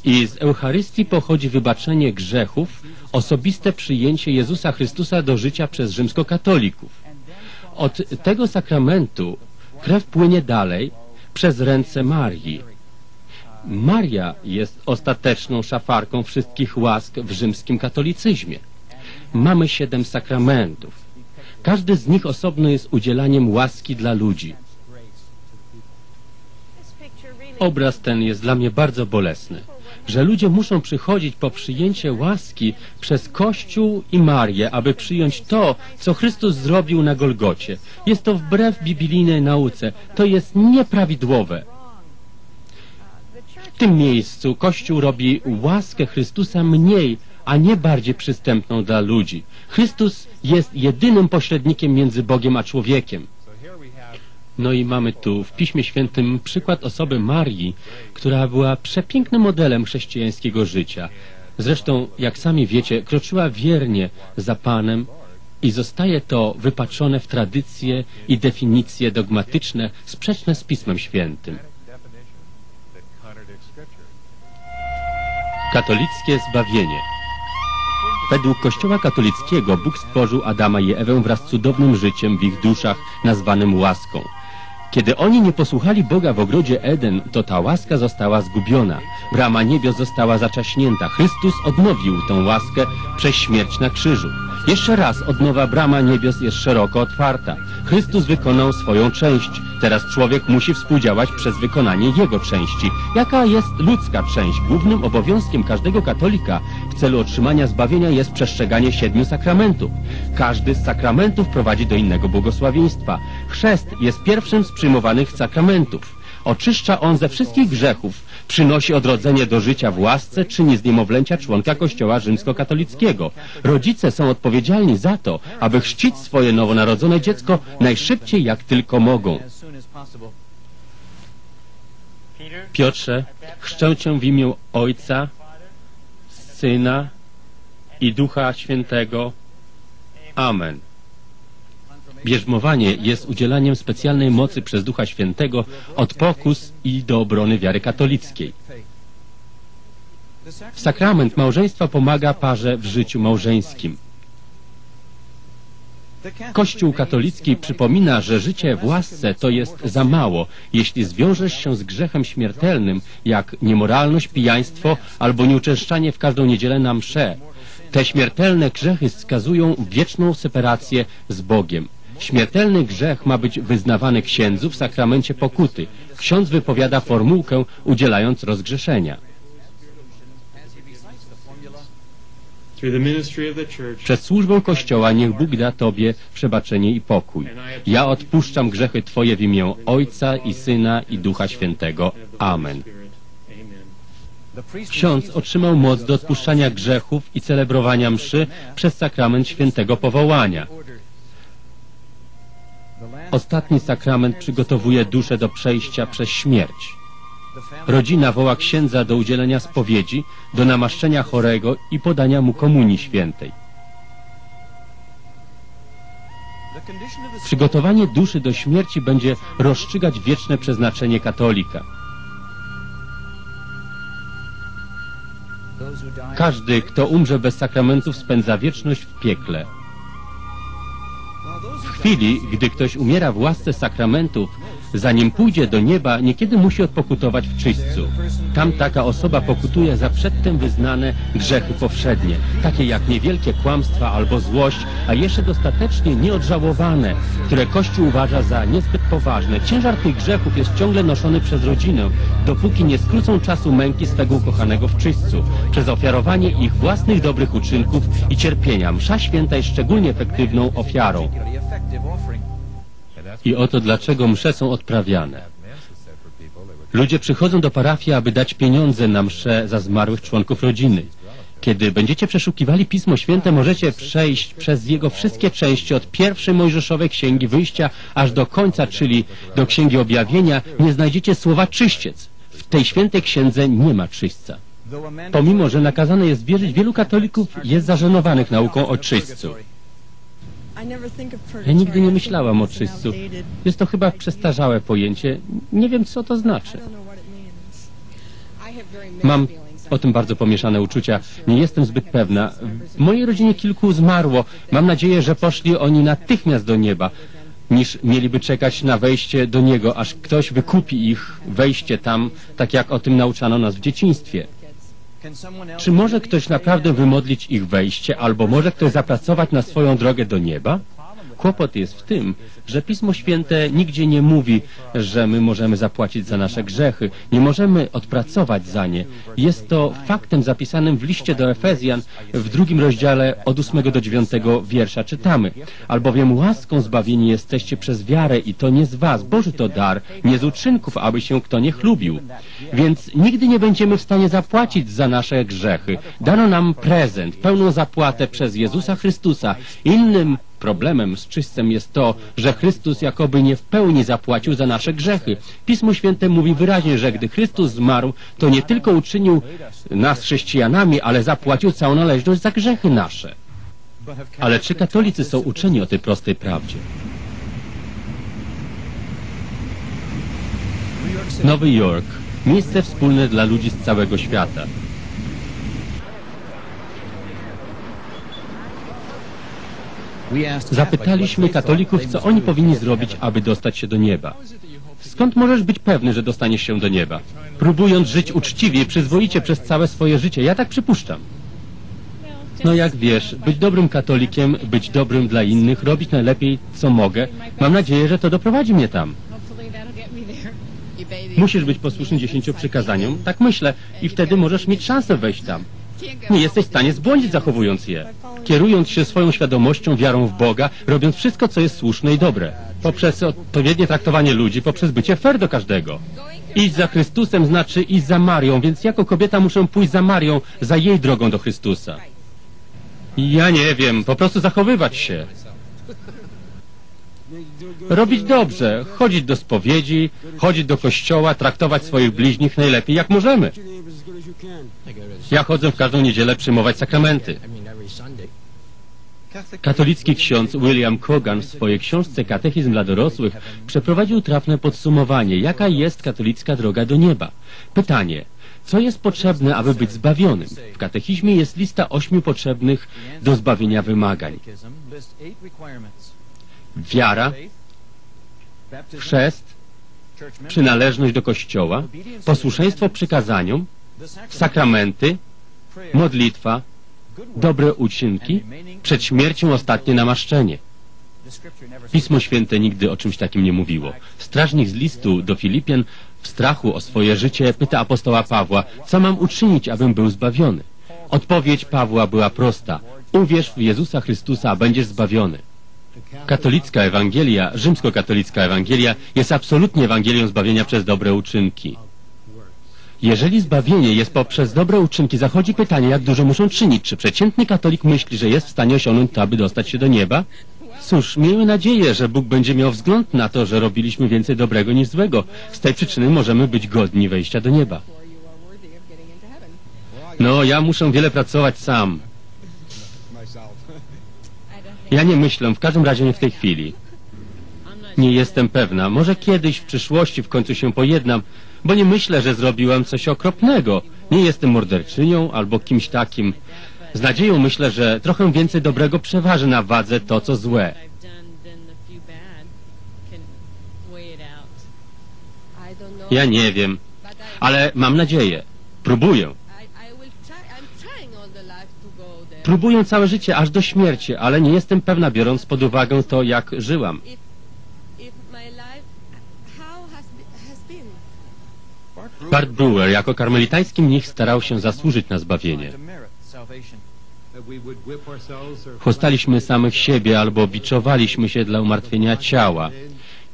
i z Eucharystii pochodzi wybaczenie grzechów, osobiste przyjęcie Jezusa Chrystusa do życia przez rzymskokatolików. Od tego sakramentu krew płynie dalej przez ręce Marii. Maria jest ostateczną szafarką wszystkich łask w rzymskim katolicyzmie. Mamy siedem sakramentów. Każdy z nich osobno jest udzielaniem łaski dla ludzi. Obraz ten jest dla mnie bardzo bolesny, że ludzie muszą przychodzić po przyjęcie łaski przez Kościół i Marię, aby przyjąć to, co Chrystus zrobił na Golgocie. Jest to wbrew biblijnej nauce. To jest nieprawidłowe. W tym miejscu Kościół robi łaskę Chrystusa mniej, a nie bardziej przystępną dla ludzi. Chrystus jest jedynym pośrednikiem między Bogiem a człowiekiem. No i mamy tu w Piśmie Świętym przykład osoby Marii, która była przepięknym modelem chrześcijańskiego życia. Zresztą, jak sami wiecie, kroczyła wiernie za Panem i zostaje to wypaczone w tradycje i definicje dogmatyczne sprzeczne z Pismem Świętym. Katolickie zbawienie. Według Kościoła katolickiego Bóg stworzył Adama i Ewę wraz z cudownym życiem w ich duszach, nazwanym łaską. Kiedy oni nie posłuchali Boga w ogrodzie Eden, to ta łaska została zgubiona. Brama niebios została zaczaśnięta. Chrystus odnowił tę łaskę przez śmierć na krzyżu. Jeszcze raz od nowa brama niebios jest szeroko otwarta. Chrystus wykonał swoją część. Teraz człowiek musi współdziałać przez wykonanie jego części. Jaka jest ludzka część? Głównym obowiązkiem każdego katolika w celu otrzymania zbawienia jest przestrzeganie siedmiu sakramentów. Każdy z sakramentów prowadzi do innego błogosławieństwa. Chrzest jest pierwszym z przyjmowanych sakramentów. Oczyszcza on ze wszystkich grzechów, przynosi odrodzenie do życia w łasce, czyni z niemowlęcia członka Kościoła rzymskokatolickiego. Rodzice są odpowiedzialni za to, aby chrzcić swoje nowonarodzone dziecko najszybciej jak tylko mogą. Piotrze, chrzczę cię w imię Ojca, Syna i Ducha Świętego. Amen. Bierzmowanie jest udzielaniem specjalnej mocy przez Ducha Świętego od pokus i do obrony wiary katolickiej. Sakrament małżeństwa pomaga parze w życiu małżeńskim. Kościół katolicki przypomina, że życie w łasce to jest za mało, jeśli zwiążesz się z grzechem śmiertelnym, jak niemoralność, pijaństwo albo nieuczęszczanie w każdą niedzielę na mszę. Te śmiertelne grzechy wskazują wieczną separację z Bogiem. Śmiertelny grzech ma być wyznawany księdzu w sakramencie pokuty. Ksiądz wypowiada formułkę, udzielając rozgrzeszenia. Przez służbę Kościoła niech Bóg da Tobie przebaczenie i pokój. Ja odpuszczam grzechy Twoje w imię Ojca i Syna i Ducha Świętego. Amen. Ksiądz otrzymał moc do odpuszczania grzechów i celebrowania mszy przez sakrament świętego powołania. Ostatni sakrament przygotowuje duszę do przejścia przez śmierć. Rodzina woła księdza do udzielenia spowiedzi, do namaszczenia chorego i podania mu komunii świętej. Przygotowanie duszy do śmierci będzie rozstrzygać wieczne przeznaczenie katolika. Każdy, kto umrze bez sakramentów, spędza wieczność w piekle. W chwili, gdy ktoś umiera w łasce sakramentów, zanim pójdzie do nieba, niekiedy musi odpokutować w czyśćcu. Tam taka osoba pokutuje za przedtem wyznane grzechy powszednie, takie jak niewielkie kłamstwa albo złość, a jeszcze dostatecznie nieodżałowane, które Kościół uważa za niezbyt poważne. Ciężar tych grzechów jest ciągle noszony przez rodzinę, dopóki nie skrócą czasu męki swego ukochanego w czyśćcu, przez ofiarowanie ich własnych dobrych uczynków i cierpienia. Msza święta jest szczególnie efektywną ofiarą. I oto dlaczego msze są odprawiane. Ludzie przychodzą do parafii, aby dać pieniądze na msze za zmarłych członków rodziny. Kiedy będziecie przeszukiwali Pismo Święte, możecie przejść przez jego wszystkie części, od pierwszej Mojżeszowej Księgi Wyjścia aż do końca, czyli do Księgi Objawienia, nie znajdziecie słowa czyściec. W tej świętej księdze nie ma czyśćca. Pomimo, że nakazane jest wierzyć, wielu katolików jest zażenowanych nauką o czyśćcu. Ja nigdy nie myślałam o czyśćcu. Jest to chyba przestarzałe pojęcie. Nie wiem, co to znaczy. Mam o tym bardzo pomieszane uczucia. Nie jestem zbyt pewna. W mojej rodzinie kilku zmarło. Mam nadzieję, że poszli oni natychmiast do nieba, niż mieliby czekać na wejście do niego, aż ktoś wykupi ich wejście tam, tak jak o tym nauczano nas w dzieciństwie. Czy może ktoś naprawdę wymodlić ich wejście, albo może ktoś zapracować na swoją drogę do nieba? Kłopot jest w tym, że Pismo Święte nigdzie nie mówi, że my możemy zapłacić za nasze grzechy, nie możemy odpracować za nie. Jest to faktem zapisanym w liście do Efezjan w drugim rozdziale od ósmego do dziewiątego wiersza czytamy. Albowiem łaską zbawieni jesteście przez wiarę i to nie z was, Boży to dar, nie z uczynków, aby się kto nie chlubił. Więc nigdy nie będziemy w stanie zapłacić za nasze grzechy. Dano nam prezent, pełną zapłatę przez Jezusa Chrystusa. Innym problemem z czyśćcem jest to, że Chrystus jakoby nie w pełni zapłacił za nasze grzechy. Pismo Święte mówi wyraźnie, że gdy Chrystus zmarł, to nie tylko uczynił nas chrześcijanami, ale zapłacił całą należność za grzechy nasze. Ale czy katolicy są uczeni o tej prostej prawdzie? Nowy Jork, miejsce wspólne dla ludzi z całego świata. Zapytaliśmy katolików, co oni powinni zrobić, aby dostać się do nieba. Skąd możesz być pewny, że dostaniesz się do nieba? Próbując żyć uczciwie, przyzwoicie przez całe swoje życie. Ja tak przypuszczam. No jak wiesz, być dobrym katolikiem, być dobrym dla innych, robić najlepiej, co mogę. Mam nadzieję, że to doprowadzi mnie tam. Musisz być posłuszny dziesięciu przykazaniom, tak myślę, i wtedy możesz mieć szansę wejść tam. Nie jesteś w stanie zbłądzić, zachowując je. Kierując się swoją świadomością, wiarą w Boga, robiąc wszystko, co jest słuszne i dobre. Poprzez odpowiednie traktowanie ludzi, poprzez bycie fair do każdego. Iść za Chrystusem znaczy iść za Marią, więc jako kobieta muszę pójść za Marią, za jej drogą do Chrystusa. Ja nie wiem, po prostu zachowywać się. Robić dobrze, chodzić do spowiedzi, chodzić do kościoła, traktować swoich bliźnich najlepiej jak możemy. Ja chodzę w każdą niedzielę przyjmować sakramenty. Katolicki ksiądz William Cogan w swojej książce Katechizm dla dorosłych przeprowadził trafne podsumowanie, jaka jest katolicka droga do nieba. Pytanie, Co jest potrzebne, aby być zbawionym? W katechizmie jest lista ośmiu potrzebnych do zbawienia wymagań. Wiara, chrzest, przynależność do Kościoła, posłuszeństwo przykazaniom, sakramenty, modlitwa, dobre uczynki, przed śmiercią ostatnie namaszczenie. Pismo Święte nigdy o czymś takim nie mówiło. Strażnik z listu do Filipian w strachu o swoje życie pyta apostoła Pawła, co mam uczynić, abym był zbawiony? Odpowiedź Pawła była prosta. Uwierz w Jezusa Chrystusa, a będziesz zbawiony. Katolicka Ewangelia, rzymskokatolicka Ewangelia jest absolutnie Ewangelią zbawienia przez dobre uczynki. Jeżeli zbawienie jest poprzez dobre uczynki, zachodzi pytanie, jak dużo muszą czynić. Czy przeciętny katolik myśli, że jest w stanie osiągnąć to, aby dostać się do nieba? Cóż, miejmy nadzieję, że Bóg będzie miał wzgląd na to, że robiliśmy więcej dobrego niż złego. Z tej przyczyny możemy być godni wejścia do nieba. No, ja muszę wiele pracować sam. Ja nie myślę, w każdym razie nie w tej chwili. Nie jestem pewna. Może kiedyś w przyszłości w końcu się pojednam, bo nie myślę, że zrobiłem coś okropnego. Nie jestem morderczynią albo kimś takim. Z nadzieją myślę, że trochę więcej dobrego przeważy na wadze to, co złe. Ja nie wiem, ale mam nadzieję. Próbuję. Próbuję całe życie, aż do śmierci, ale nie jestem pewna, biorąc pod uwagę to, jak żyłam. Bart Brewer jako karmelitański mnich starał się zasłużyć na zbawienie. Chłostaliśmy samych siebie albo biczowaliśmy się dla umartwienia ciała.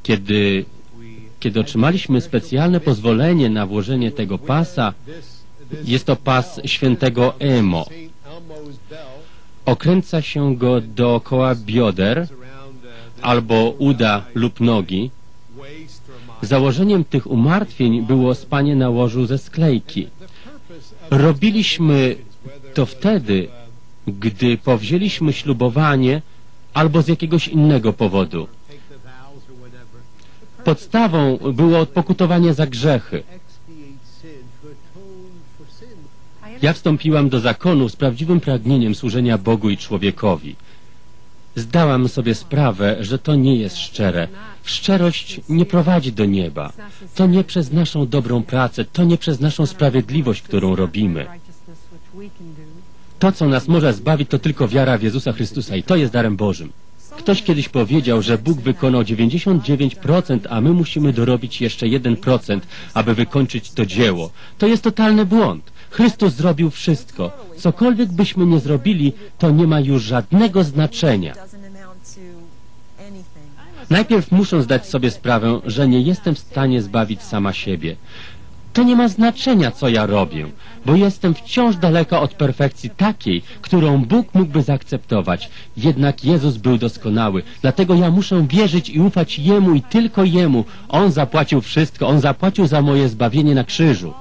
Kiedy, kiedy otrzymaliśmy specjalne pozwolenie na włożenie tego pasa, jest to pas świętego Emo. Okręca się go dookoła bioder albo uda lub nogi. Założeniem tych umartwień było spanie na łożu ze sklejki. Robiliśmy to wtedy, gdy powzięliśmy ślubowanie albo z jakiegoś innego powodu. Podstawą było odpokutowanie za grzechy. Ja wstąpiłam do zakonu z prawdziwym pragnieniem służenia Bogu i człowiekowi. Zdałam sobie sprawę, że to nie jest szczere. Szczerość nie prowadzi do nieba. To nie przez naszą dobrą pracę, to nie przez naszą sprawiedliwość, którą robimy. To, co nas może zbawić, to tylko wiara w Jezusa Chrystusa i to jest darem Bożym. Ktoś kiedyś powiedział, że Bóg wykonał dziewięćdziesiąt dziewięć procent, a my musimy dorobić jeszcze jeden procent, aby wykończyć to dzieło. To jest totalny błąd. Chrystus zrobił wszystko. Cokolwiek byśmy nie zrobili, to nie ma już żadnego znaczenia. Najpierw muszę zdać sobie sprawę, że nie jestem w stanie zbawić sama siebie. To nie ma znaczenia, co ja robię, bo jestem wciąż daleka od perfekcji takiej, którą Bóg mógłby zaakceptować. Jednak Jezus był doskonały, dlatego ja muszę wierzyć i ufać Jemu i tylko Jemu. On zapłacił wszystko, On zapłacił za moje zbawienie na krzyżu.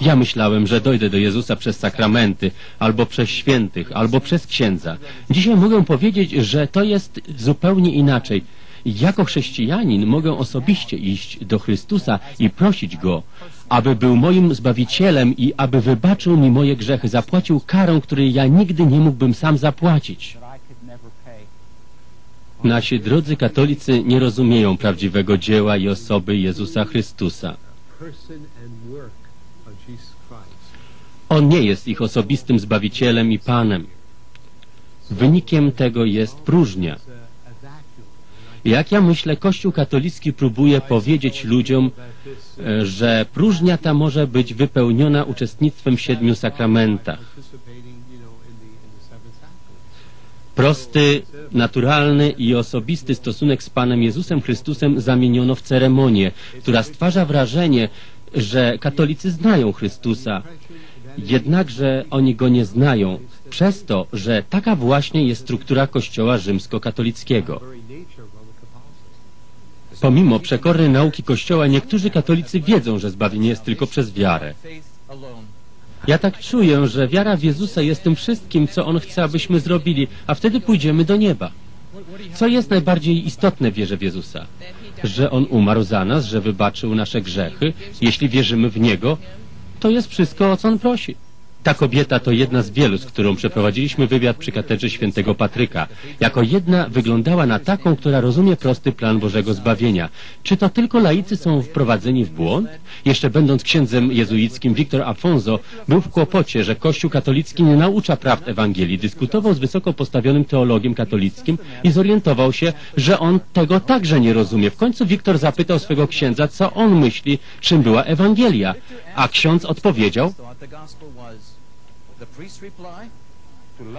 Ja myślałem, że dojdę do Jezusa przez sakramenty, albo przez świętych, albo przez księdza. Dzisiaj mogę powiedzieć, że to jest zupełnie inaczej. Jako chrześcijanin mogę osobiście iść do Chrystusa i prosić Go, aby był moim Zbawicielem i aby wybaczył mi moje grzechy, zapłacił karę, której ja nigdy nie mógłbym sam zapłacić. Nasi drodzy katolicy nie rozumieją prawdziwego dzieła i osoby Jezusa Chrystusa. On nie jest ich osobistym Zbawicielem i Panem. Wynikiem tego jest próżnia. Jak ja myślę, Kościół katolicki próbuje powiedzieć ludziom, że próżnia ta może być wypełniona uczestnictwem w siedmiu sakramentach. Prosty, naturalny i osobisty stosunek z Panem Jezusem Chrystusem zamieniono w ceremonię, która stwarza wrażenie, że katolicy znają Chrystusa. Jednakże oni Go nie znają, przez to, że taka właśnie jest struktura Kościoła rzymskokatolickiego. Pomimo przekornej nauki Kościoła, niektórzy katolicy wiedzą, że zbawienie jest tylko przez wiarę. Ja tak czuję, że wiara w Jezusa jest tym wszystkim, co On chce, abyśmy zrobili, a wtedy pójdziemy do nieba. Co jest najbardziej istotne w wierze w Jezusa? że On umarł za nas, że wybaczył nasze grzechy, jeśli wierzymy w Niego, to jest wszystko, o co On prosi. Ta kobieta to jedna z wielu, z którą przeprowadziliśmy wywiad przy katedrze świętego Patryka. Jako jedna wyglądała na taką, która rozumie prosty plan Bożego zbawienia. Czy to tylko laicy są wprowadzeni w błąd? Jeszcze będąc księdzem jezuickim, Victor Afonso był w kłopocie, że Kościół katolicki nie naucza prawd Ewangelii. Dyskutował z wysoko postawionym teologiem katolickim i zorientował się, że on tego także nie rozumie. W końcu Victor zapytał swego księdza, co on myśli, czym była Ewangelia. A ksiądz odpowiedział: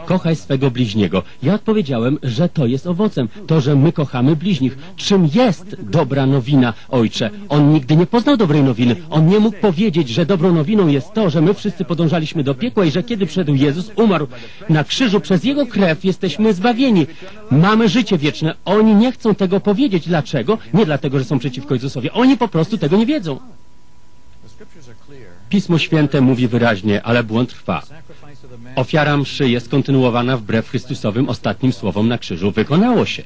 kochaj swego bliźniego. Ja odpowiedziałem, że to jest owocem, to, że my kochamy bliźnich. Czym jest dobra nowina, ojcze? On nigdy nie poznał dobrej nowiny. On nie mógł powiedzieć, że dobrą nowiną jest to, że my wszyscy podążaliśmy do piekła i że kiedy przyszedł Jezus, umarł na krzyżu, przez Jego krew jesteśmy zbawieni. Mamy życie wieczne. Oni nie chcą tego powiedzieć. Dlaczego? Nie dlatego, że są przeciwko Jezusowi. Oni po prostu tego nie wiedzą. Pismo Święte mówi wyraźnie, ale błąd trwa. Ofiara mszy jest kontynuowana wbrew Chrystusowym ostatnim słowom na krzyżu. Wykonało się.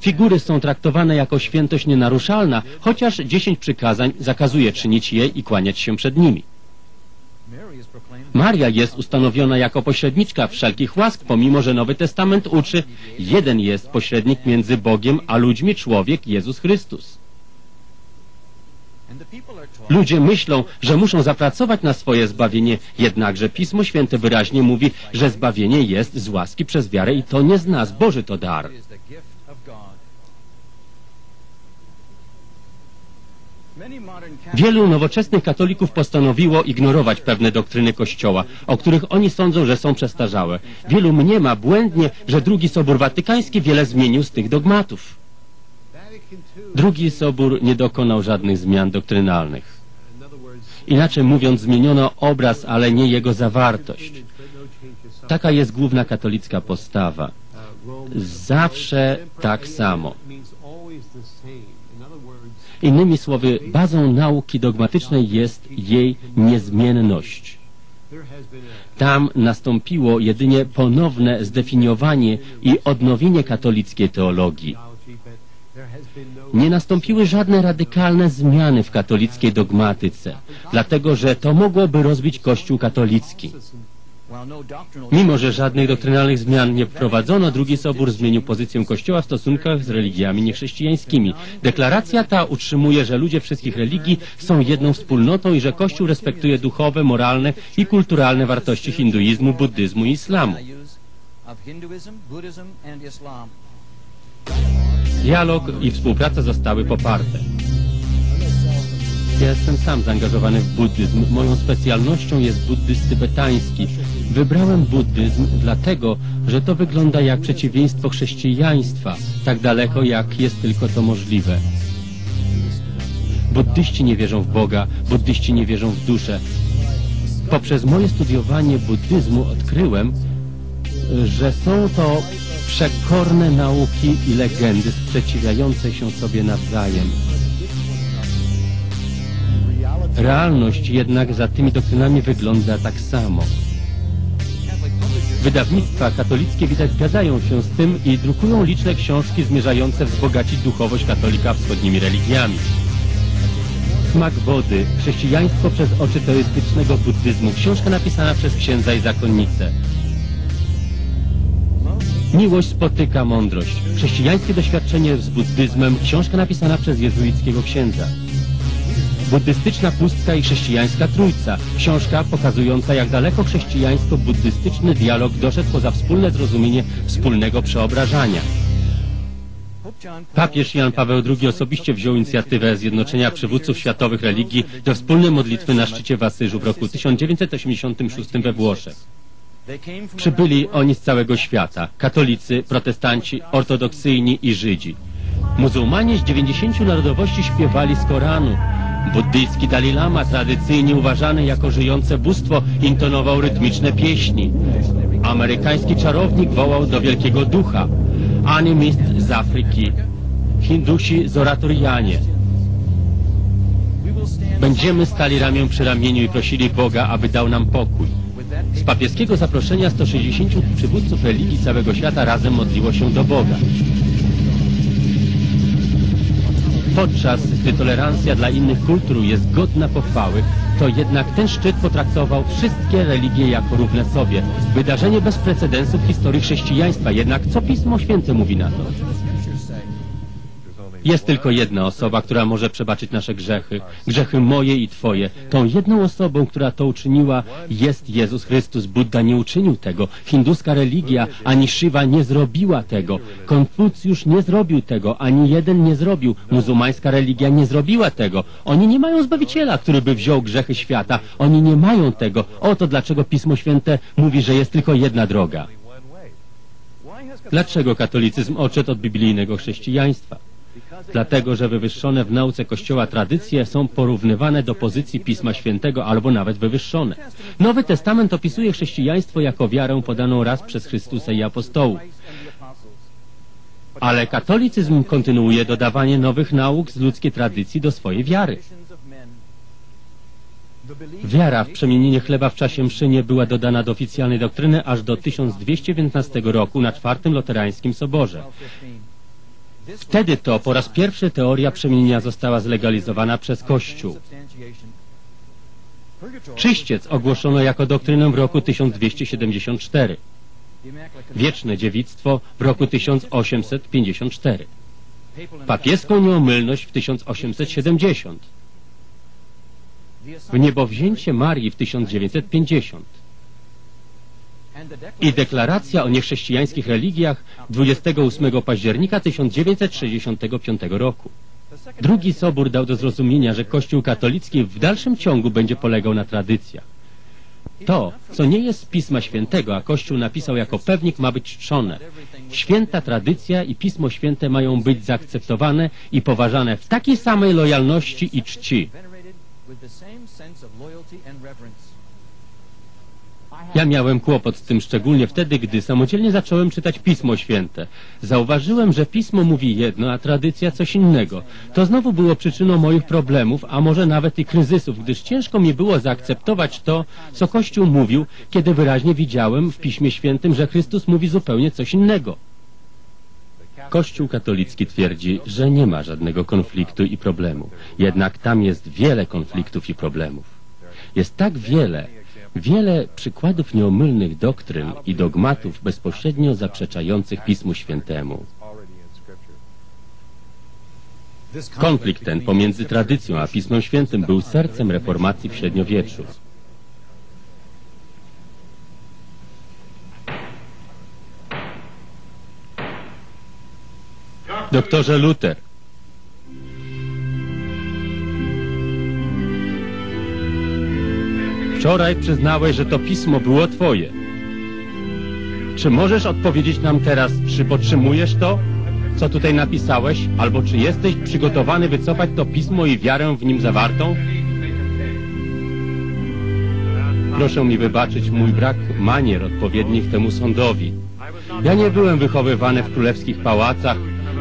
Figury są traktowane jako świętość nienaruszalna, chociaż dziesięć przykazań zakazuje czynić je i kłaniać się przed nimi. Maria jest ustanowiona jako pośredniczka wszelkich łask, pomimo że Nowy Testament uczy, jeden jest pośrednik między Bogiem a ludźmi, człowiek Jezus Chrystus. Ludzie myślą, że muszą zapracować na swoje zbawienie, jednakże Pismo Święte wyraźnie mówi, że zbawienie jest z łaski przez wiarę i to nie z nas, Boży to dar. Wielu nowoczesnych katolików postanowiło ignorować pewne doktryny Kościoła, o których oni sądzą, że są przestarzałe. Wielu mniema błędnie, że drugi Sobór Watykański wiele zmienił z tych dogmatów. Drugi Sobór nie dokonał żadnych zmian doktrynalnych. Inaczej mówiąc, zmieniono obraz, ale nie jego zawartość. Taka jest główna katolicka postawa. Zawsze tak samo. Innymi słowy, bazą nauki dogmatycznej jest jej niezmienność. Tam nastąpiło jedynie ponowne zdefiniowanie i odnowienie katolickiej teologii. Nie nastąpiły żadne radykalne zmiany w katolickiej dogmatyce, dlatego że to mogłoby rozbić Kościół katolicki. Mimo że żadnych doktrynalnych zmian nie wprowadzono, drugi Sobór zmienił pozycję Kościoła w stosunkach z religiami niechrześcijańskimi. Deklaracja ta utrzymuje, że ludzie wszystkich religii są jedną wspólnotą i że Kościół respektuje duchowe, moralne i kulturalne wartości hinduizmu, buddyzmu i islamu. Dialog i współpraca zostały poparte. Ja jestem sam zaangażowany w buddyzm. Moją specjalnością jest buddyzm tybetański. Wybrałem buddyzm dlatego, że to wygląda jak przeciwieństwo chrześcijaństwa, tak daleko jak jest tylko to możliwe. Buddyści nie wierzą w Boga, buddyści nie wierzą w duszę. Poprzez moje studiowanie buddyzmu odkryłem, że są to przekorne nauki i legendy sprzeciwiające się sobie nawzajem. Realność jednak za tymi doktrynami wygląda tak samo. Wydawnictwa katolickie widać zgadzają się z tym i drukują liczne książki zmierzające wzbogacić duchowość katolika wschodnimi religiami. Smak wody, chrześcijaństwo przez oczy teoistycznego buddyzmu, książka napisana przez księdza i zakonnicę. Miłość spotyka mądrość. Chrześcijańskie doświadczenie z buddyzmem. Książka napisana przez jezuickiego księdza. Buddystyczna pustka i chrześcijańska trójca. Książka pokazująca, jak daleko chrześcijańsko-buddystyczny dialog doszedł poza wspólne zrozumienie wspólnego przeobrażania. Papież Jan Paweł drugi osobiście wziął inicjatywę zjednoczenia przywódców światowych religii do wspólnej modlitwy na szczycie w Asyżu w roku tysiąc dziewięćset osiemdziesiątym szóstym we Włoszech. Przybyli oni z całego świata, katolicy, protestanci, ortodoksyjni i Żydzi. Muzułmanie z dziewięćdziesięciu narodowości śpiewali z Koranu. Buddyjski Dalai Lama, tradycyjnie uważany jako żyjące bóstwo, intonował rytmiczne pieśni. Amerykański czarownik wołał do Wielkiego Ducha. Animist z Afryki, Hindusi Zoroastrianie. Będziemy stali ramię przy ramieniu i prosili Boga, aby dał nam pokój. Z papieskiego zaproszenia sto sześćdziesięciu przywódców religii całego świata razem modliło się do Boga. Podczas gdy tolerancja dla innych kultur jest godna pochwały, to jednak ten szczyt potraktował wszystkie religie jako równe sobie. Wydarzenie bez precedensu w historii chrześcijaństwa, jednak co Pismo Święte mówi na to? Jest tylko jedna osoba, która może przebaczyć nasze grzechy, grzechy moje i twoje. Tą jedną osobą, która to uczyniła, jest Jezus Chrystus. Budda nie uczynił tego, hinduska religia ani Shiva nie zrobiła tego, Konfucjusz nie zrobił tego, ani jeden nie zrobił, muzułmańska religia nie zrobiła tego. Oni nie mają Zbawiciela, który by wziął grzechy świata, oni nie mają tego. Oto dlaczego Pismo Święte mówi, że jest tylko jedna droga. Dlaczego katolicyzm odszedł od biblijnego chrześcijaństwa? Dlatego, że wywyższone w nauce Kościoła tradycje są porównywane do pozycji Pisma Świętego albo nawet wywyższone. Nowy Testament opisuje chrześcijaństwo jako wiarę podaną raz przez Chrystusa i apostołów. Ale katolicyzm kontynuuje dodawanie nowych nauk z ludzkiej tradycji do swojej wiary. Wiara w przemienienie chleba w czasie mszy nie była dodana do oficjalnej doktryny aż do tysiąc dwieście piętnastego roku na czwartym Luterańskim Soborze. Wtedy to po raz pierwszy teoria przemienienia została zlegalizowana przez Kościół. Czyściec ogłoszono jako doktrynę w roku tysiąc dwieście siedemdziesiąt cztery. Wieczne dziewictwo w roku tysiąc osiemset pięćdziesiąt cztery. Papieską nieomylność w tysiąc osiemset siedemdziesiąt. W niebowzięcie Marii w tysiąc dziewięćset pięćdziesiąt. I deklaracja o niechrześcijańskich religiach dwudziestego ósmego października tysiąc dziewięćset sześćdziesiątego piątego roku. Drugi Sobór dał do zrozumienia, że Kościół katolicki w dalszym ciągu będzie polegał na tradycjach. To, co nie jest z Pisma Świętego, a Kościół napisał jako pewnik, ma być czczone. Święta tradycja i Pismo Święte mają być zaakceptowane i poważane w takiej samej lojalności i czci. Ja miałem kłopot z tym szczególnie wtedy, gdy samodzielnie zacząłem czytać Pismo Święte. Zauważyłem, że Pismo mówi jedno, a tradycja coś innego. To znowu było przyczyną moich problemów, a może nawet i kryzysów, gdyż ciężko mi było zaakceptować to, co Kościół mówił, kiedy wyraźnie widziałem w Piśmie Świętym, że Chrystus mówi zupełnie coś innego. Kościół katolicki twierdzi, że nie ma żadnego konfliktu i problemu. Jednak tam jest wiele konfliktów i problemów. Jest tak wiele... Wiele przykładów nieomylnych doktryn i dogmatów bezpośrednio zaprzeczających Pismu Świętemu. Konflikt ten pomiędzy tradycją a Pismem Świętym był sercem reformacji w średniowieczu. Doktorze Luther, wczoraj przyznałeś, że to pismo było twoje. Czy możesz odpowiedzieć nam teraz, czy podtrzymujesz to, co tutaj napisałeś, albo czy jesteś przygotowany wycofać to pismo i wiarę w nim zawartą? Proszę mi wybaczyć mój brak manier odpowiednich temu sądowi. Ja nie byłem wychowywany w królewskich pałacach,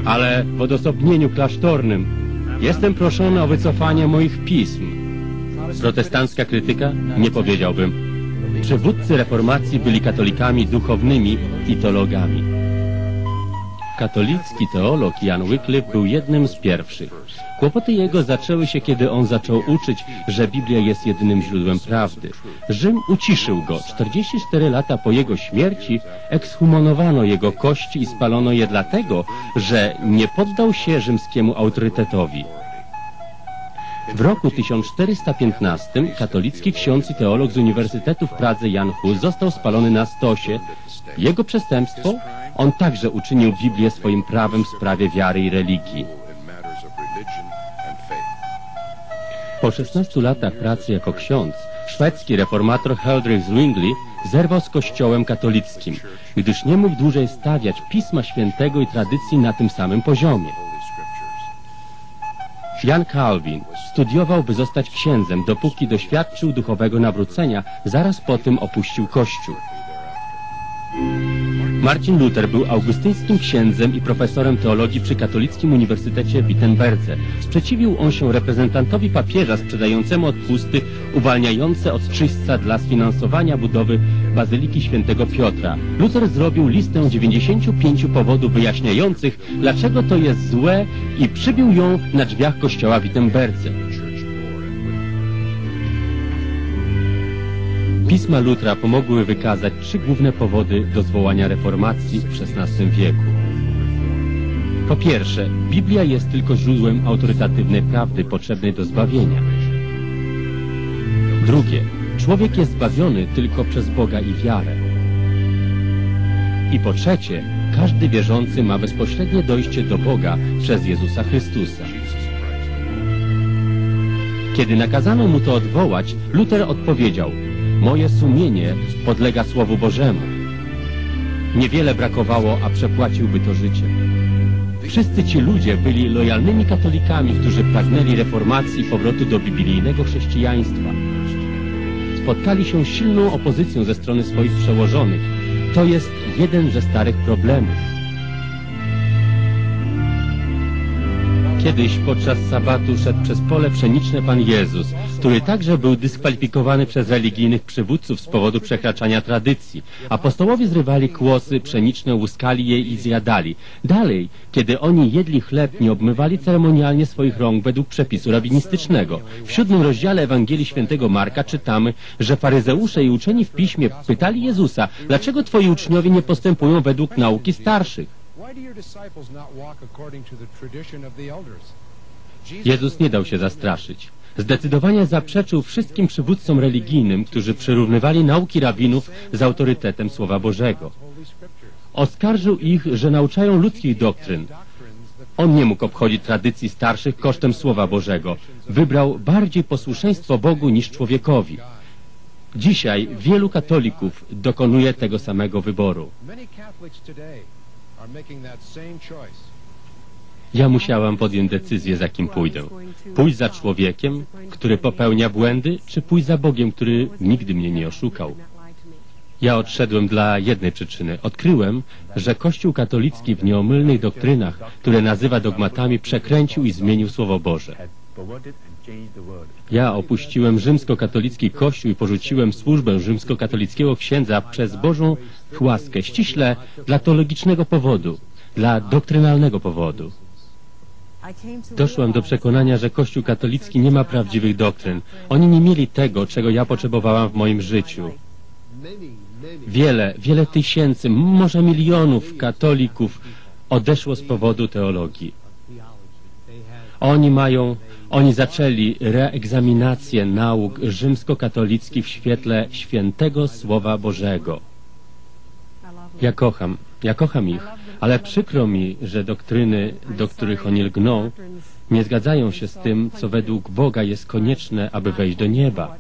ale w odosobnieniu klasztornym. Jestem proszony o wycofanie moich pism. Protestancka krytyka? Nie powiedziałbym. Przywódcy reformacji byli katolikami duchownymi i teologami. Katolicki teolog Jan Wycliffe był jednym z pierwszych. Kłopoty jego zaczęły się, kiedy on zaczął uczyć, że Biblia jest jedynym źródłem prawdy. Rzym uciszył go. czterdzieści cztery lata po jego śmierci ekshumonowano jego kości i spalono je dlatego, że nie poddał się rzymskiemu autorytetowi. W roku tysiąc czterysta piętnastym katolicki ksiądz i teolog z Uniwersytetu w Pradze Jan Hus został spalony na stosie. Jego przestępstwo? On także uczynił Biblię swoim prawem w sprawie wiary i religii. Po szesnastu latach pracy jako ksiądz, szwedzki reformator Heldrich Zwingli zerwał z kościołem katolickim, gdyż nie mógł dłużej stawiać Pisma Świętego i tradycji na tym samym poziomie. Jan Calvin studiował, by zostać księdzem, dopóki doświadczył duchowego nawrócenia, zaraz po tym opuścił Kościół. Martin Luther był augustyńskim księdzem i profesorem teologii przy Katolickim Uniwersytecie w Wittenberdze. Sprzeciwił on się reprezentantowi papieża sprzedającemu odpusty uwalniające od czyśćca dla sfinansowania budowy Bazyliki Świętego Piotra. Luther zrobił listę dziewięćdziesięciu pięciu powodów wyjaśniających, dlaczego to jest złe, i przybił ją na drzwiach kościoła w Wittemberdze. Pisma Lutra pomogły wykazać trzy główne powody do zwołania reformacji w szesnastym wieku. Po pierwsze, Biblia jest tylko źródłem autorytatywnej prawdy potrzebnej do zbawienia. Drugie, człowiek jest zbawiony tylko przez Boga i wiarę. I po trzecie, każdy wierzący ma bezpośrednie dojście do Boga przez Jezusa Chrystusa. Kiedy nakazano mu to odwołać, Luter odpowiedział: moje sumienie podlega Słowu Bożemu. Niewiele brakowało, a przepłaciłby to życie. Wszyscy ci ludzie byli lojalnymi katolikami, którzy pragnęli reformacji i powrotu do biblijnego chrześcijaństwa. Spotkali się z silną opozycją ze strony swoich przełożonych. To jest jeden ze starych problemów. Kiedyś podczas sabatu szedł przez pole pszeniczne Pan Jezus, który także był dyskwalifikowany przez religijnych przywódców z powodu przekraczania tradycji. Apostołowie zrywali kłosy pszeniczne, łuskali je i zjadali. Dalej, kiedy oni jedli chleb, nie obmywali ceremonialnie swoich rąk według przepisu rabinistycznego. W siódmym rozdziale Ewangelii Świętego Marka czytamy, że faryzeusze i uczeni w piśmie pytali Jezusa: dlaczego twoi uczniowie nie postępują według nauki starszych? Jezus nie dał się zastraszyć. Zdecydowanie zaprzeczył wszystkim przywódcom religijnym, którzy przyrównywali nauki rabinów z autorytetem Słowa Bożego. Oskarżył ich, że nauczają ludzkich doktryn. On nie mógł obchodzić tradycji starszych kosztem Słowa Bożego. Wybrał bardziej posłuszeństwo Bogu niż człowiekowi. Dzisiaj wielu katolików dokonuje tego samego wyboru. Ja musiałam podjąć decyzję, za kim pójdę. Pójść za człowiekiem, który popełnia błędy, czy pójść za Bogiem, który nigdy mnie nie oszukał. Ja odszedłem dla jednej przyczyny. Odkryłem, że Kościół katolicki w nieomylnych doktrynach, które nazywa dogmatami, przekręcił i zmienił Słowo Boże. Ja opuściłem rzymskokatolicki Kościół i porzuciłem służbę rzymskokatolickiego księdza przez Bożą łaskę, ściśle dla teologicznego powodu, dla doktrynalnego powodu. Doszłam do przekonania, że Kościół katolicki nie ma prawdziwych doktryn. Oni nie mieli tego, czego ja potrzebowałam w moim życiu. Wiele, wiele tysięcy, może milionów katolików odeszło z powodu teologii. Oni mają... Oni zaczęli reegzaminację nauk rzymskokatolickich w świetle świętego Słowa Bożego. Ja kocham, ja kocham ich, ale przykro mi, że doktryny, do których oni lgną, nie zgadzają się z tym, co według Boga jest konieczne, aby wejść do nieba.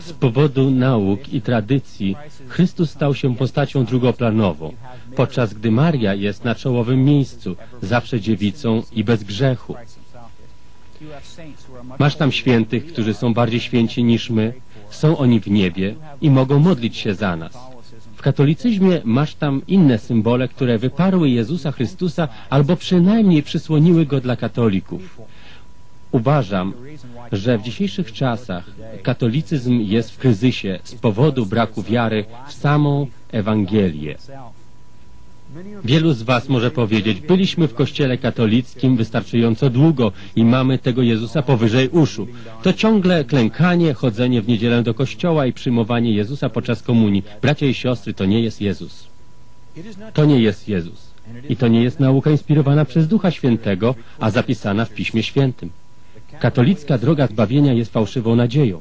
Z powodu nauk i tradycji Chrystus stał się postacią drugoplanową, podczas gdy Maria jest na czołowym miejscu, zawsze dziewicą i bez grzechu. Masz tam świętych, którzy są bardziej święci niż my, są oni w niebie i mogą modlić się za nas. W katolicyzmie masz tam inne symbole, które wyparły Jezusa Chrystusa albo przynajmniej przysłoniły Go dla katolików. Uważam, że w dzisiejszych czasach katolicyzm jest w kryzysie z powodu braku wiary w samą Ewangelię. Wielu z Was może powiedzieć: byliśmy w kościele katolickim wystarczająco długo i mamy tego Jezusa powyżej uszu. To ciągle klękanie, chodzenie w niedzielę do kościoła i przyjmowanie Jezusa podczas komunii. Bracia i siostry, to nie jest Jezus. To nie jest Jezus. I to nie jest nauka inspirowana przez Ducha Świętego, a zapisana w Piśmie Świętym. Katolicka droga zbawienia jest fałszywą nadzieją.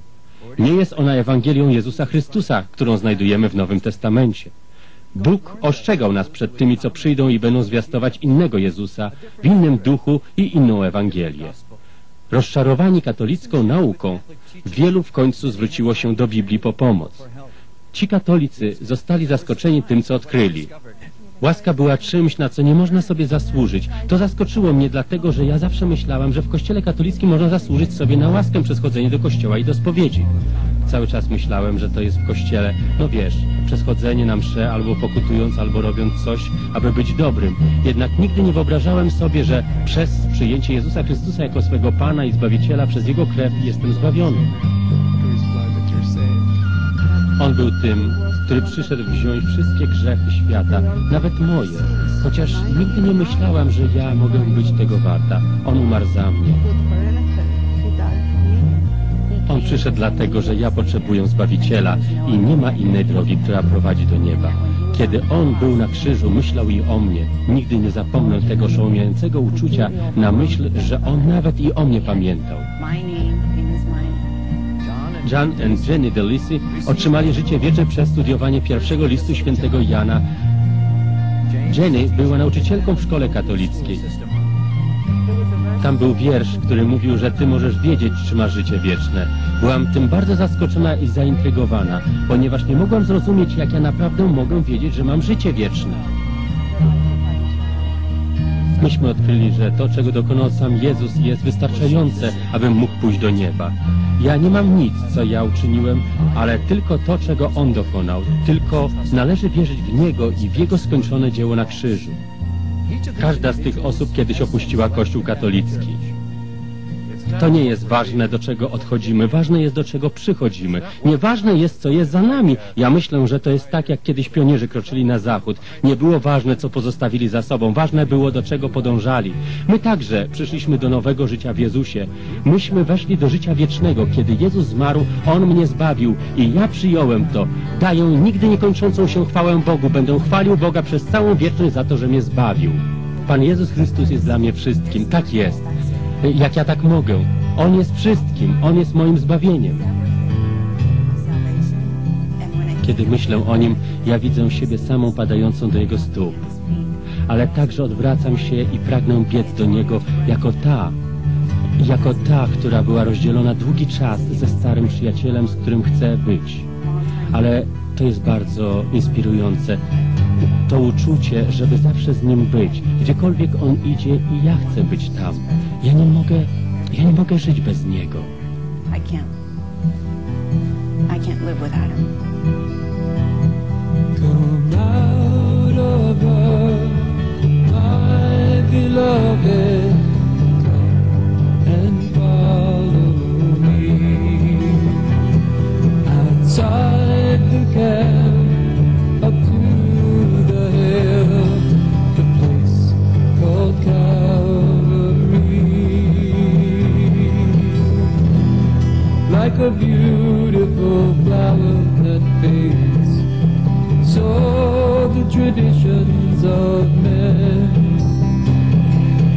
Nie jest ona Ewangelią Jezusa Chrystusa, którą znajdujemy w Nowym Testamencie. Bóg ostrzegał nas przed tymi, co przyjdą i będą zwiastować innego Jezusa, w innym duchu i inną Ewangelię. Rozczarowani katolicką nauką, wielu w końcu zwróciło się do Biblii po pomoc. Ci katolicy zostali zaskoczeni tym, co odkryli. Łaska była czymś, na co nie można sobie zasłużyć. To zaskoczyło mnie, dlatego że ja zawsze myślałam, że w kościele katolickim można zasłużyć sobie na łaskę przez chodzenie do kościoła i do spowiedzi. Cały czas myślałem, że to jest w kościele, no wiesz, przez chodzenie na mszę, albo pokutując, albo robiąc coś, aby być dobrym. Jednak nigdy nie wyobrażałem sobie, że przez przyjęcie Jezusa Chrystusa jako swego Pana i Zbawiciela przez Jego krew jestem zbawiony. On był tym, który przyszedł wziąć wszystkie grzechy świata, nawet moje, chociaż nigdy nie myślałam, że ja mogę być tego warta. On umarł za mnie. On przyszedł dlatego, że ja potrzebuję Zbawiciela i nie ma innej drogi, która prowadzi do nieba. Kiedy On był na krzyżu, myślał i o mnie. Nigdy nie zapomnę tego szołomiającego uczucia na myśl, że On nawet i o mnie pamiętał. John and Jenny de Lisy otrzymali życie wieczne przez studiowanie pierwszego listu świętego Jana. Jenny była nauczycielką w szkole katolickiej. Tam był wiersz, który mówił, że ty możesz wiedzieć, czy masz życie wieczne. Byłam tym bardzo zaskoczona i zaintrygowana, ponieważ nie mogłam zrozumieć, jak ja naprawdę mogę wiedzieć, że mam życie wieczne. Myśmy odkryli, że to, czego dokonał sam Jezus, jest wystarczające, abym mógł pójść do nieba. Ja nie mam nic, co ja uczyniłem, ale tylko to, czego On dokonał. Tylko należy wierzyć w Niego i w Jego skończone dzieło na krzyżu. Każda z tych osób kiedyś opuściła Kościół katolicki. To nie jest ważne, do czego odchodzimy. Ważne jest, do czego przychodzimy. Nieważne jest, co jest za nami. Ja myślę, że to jest tak, jak kiedyś pionierzy kroczyli na zachód. Nie było ważne, co pozostawili za sobą. Ważne było, do czego podążali. My także przyszliśmy do nowego życia w Jezusie. Myśmy weszli do życia wiecznego. Kiedy Jezus zmarł, On mnie zbawił i ja przyjąłem to. Daję nigdy niekończącą się chwałę Bogu. Będę chwalił Boga przez całą wieczność za to, że mnie zbawił. Pan Jezus Chrystus jest dla mnie wszystkim. Tak jest. Jak ja tak mogę? On jest wszystkim. On jest moim zbawieniem. Kiedy myślę o Nim, ja widzę siebie samą padającą do Jego stóp. Ale także odwracam się i pragnę biec do Niego jako ta, jako ta, która była rozdzielona długi czas ze starym przyjacielem, z którym chcę być. Ale to jest bardzo inspirujące. To uczucie, żeby zawsze z Nim być, gdziekolwiek On idzie i ja chcę być tam. Ja nie mogę, ja nie mogę żyć bez Niego. I can't. I can't live without Him. Come out of her, my beloved, and follow me. Outside the camp, up to the hill, the place called Calvary. Like a beautiful flower that fades, so the traditions of men,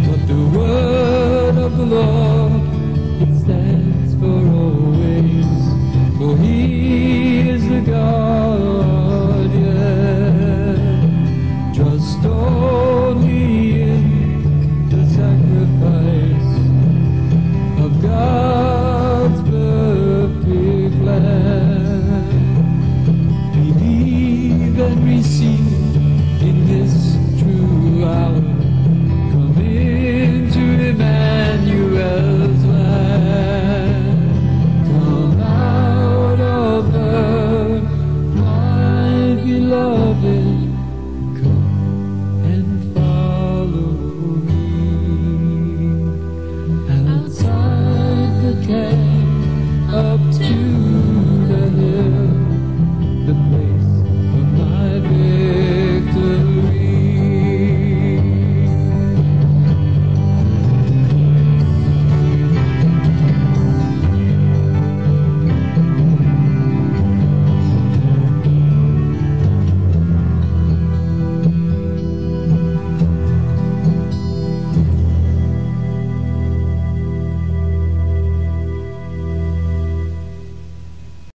but the word of the Lord